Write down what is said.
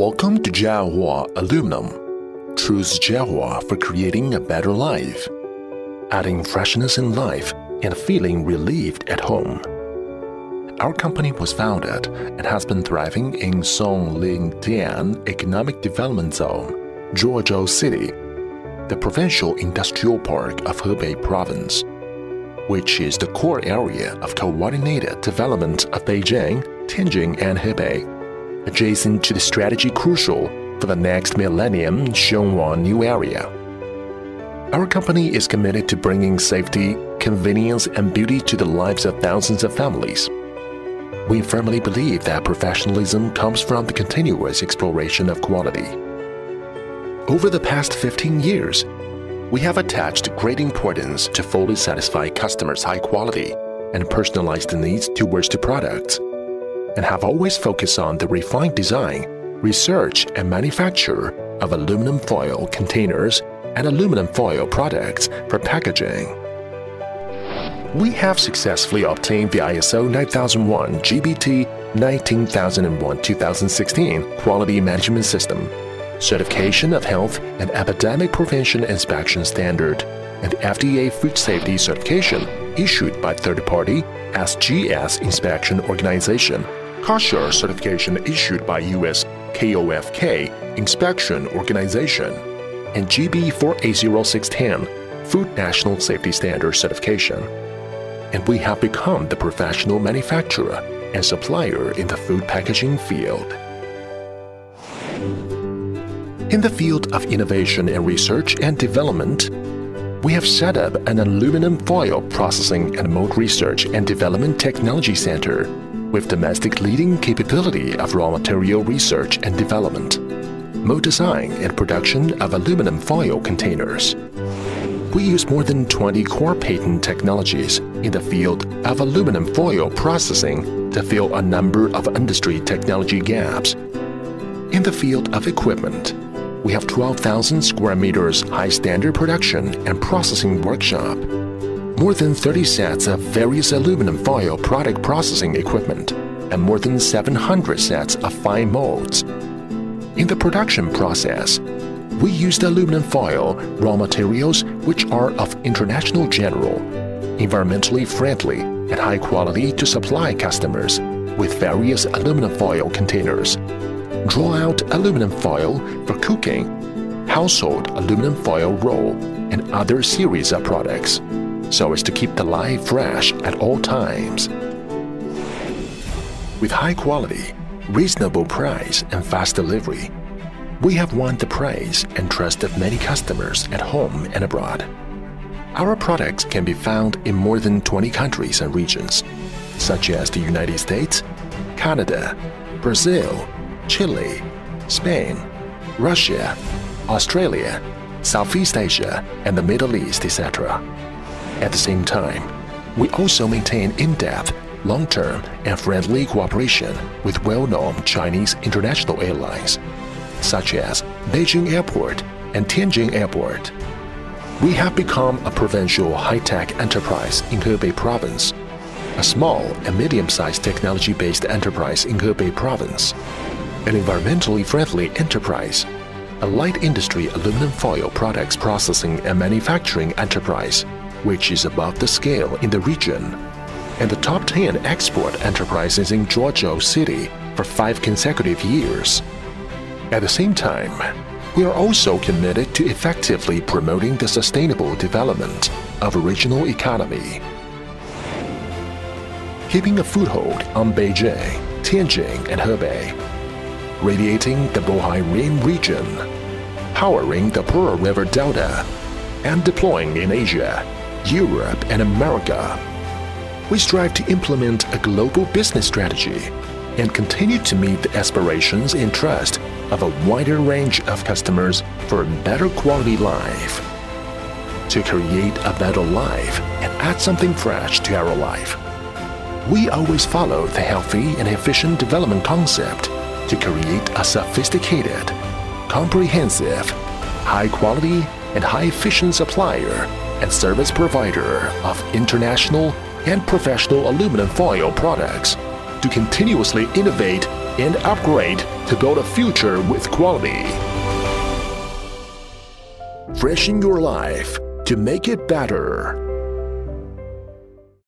Welcome to Jiahua Aluminum. Choose Jiahua for creating a better life, adding freshness in life and feeling relieved at home. Our company was founded and has been thriving in Songling Tian Economic Development Zone, Jiaozuo City, the provincial industrial park of Hebei Province, which is the core area of coordinated development of Beijing, Tianjin, and Hebei, adjacent to the strategy crucial for the next millennium Xiong'an New Area. Our company is committed to bringing safety, convenience, and beauty to the lives of thousands of families. We firmly believe that professionalism comes from the continuous exploration of quality. Over the past 15 years, we have attached great importance to fully satisfy customers' high quality and personalized needs towards the products, and have always focused on the refined design, research, and manufacture of aluminum foil containers and aluminum foil products for packaging. We have successfully obtained the ISO 9001-GBT-19001-2016 Quality Management System, Certification of Health and Epidemic Prevention Inspection Standard, and FDA Food Safety Certification issued by third-party SGS Inspection Organization, KOSHER certification issued by U.S. KOFK Inspection Organization, and GB 480610 Food National Safety Standard certification. And we have become the professional manufacturer and supplier in the food packaging field. In the field of innovation and research and development, we have set up an aluminum foil processing and mold research and development technology center with domestic leading capability of raw material research and development, mold design and production of aluminum foil containers. We use more than 20 core patent technologies in the field of aluminum foil processing to fill a number of industry technology gaps. In the field of equipment, we have 12,000 square meters high-standard production and processing workshop, more than 30 sets of various aluminum foil product processing equipment, and more than 700 sets of fine molds. In the production process, we used aluminum foil raw materials which are of international general, environmentally friendly, and high quality to supply customers with various aluminum foil containers, draw-out aluminum foil for cooking, household aluminum foil roll, and other series of products, so as to keep the life fresh at all times. With high quality, reasonable price, and fast delivery, we have won the praise and trust of many customers at home and abroad. Our products can be found in more than 20 countries and regions, such as the United States, Canada, Brazil, Chile, Spain, Russia, Australia, Southeast Asia, and the Middle East, etc. At the same time, we also maintain in-depth, long-term, and friendly cooperation with well-known Chinese international airlines, such as Beijing Airport and Tianjin Airport. We have become a provincial high-tech enterprise in Hebei Province, a small and medium-sized technology-based enterprise in Hebei Province, an environmentally friendly enterprise, a light industry aluminum foil products processing and manufacturing enterprise, which is above the scale in the region, and the top 10 export enterprises in Jiaozuo City for 5 consecutive years. At the same time, we are also committed to effectively promoting the sustainable development of regional economy, keeping a foothold on Beijing, Tianjin, and Hebei, radiating the Bohai-Rhine region, powering the Pearl River Delta, and deploying in Asia, Europe, and America. We strive to implement a global business strategy and continue to meet the aspirations and trust of a wider range of customers for a better quality life. To create a better life and add something fresh to our life, we always follow the healthy and efficient development concept to create a sophisticated, comprehensive, high-quality and high-efficient supplier and service provider of international and professional aluminum foil products to continuously innovate and upgrade to build a future with quality. Freshen your life to make it better.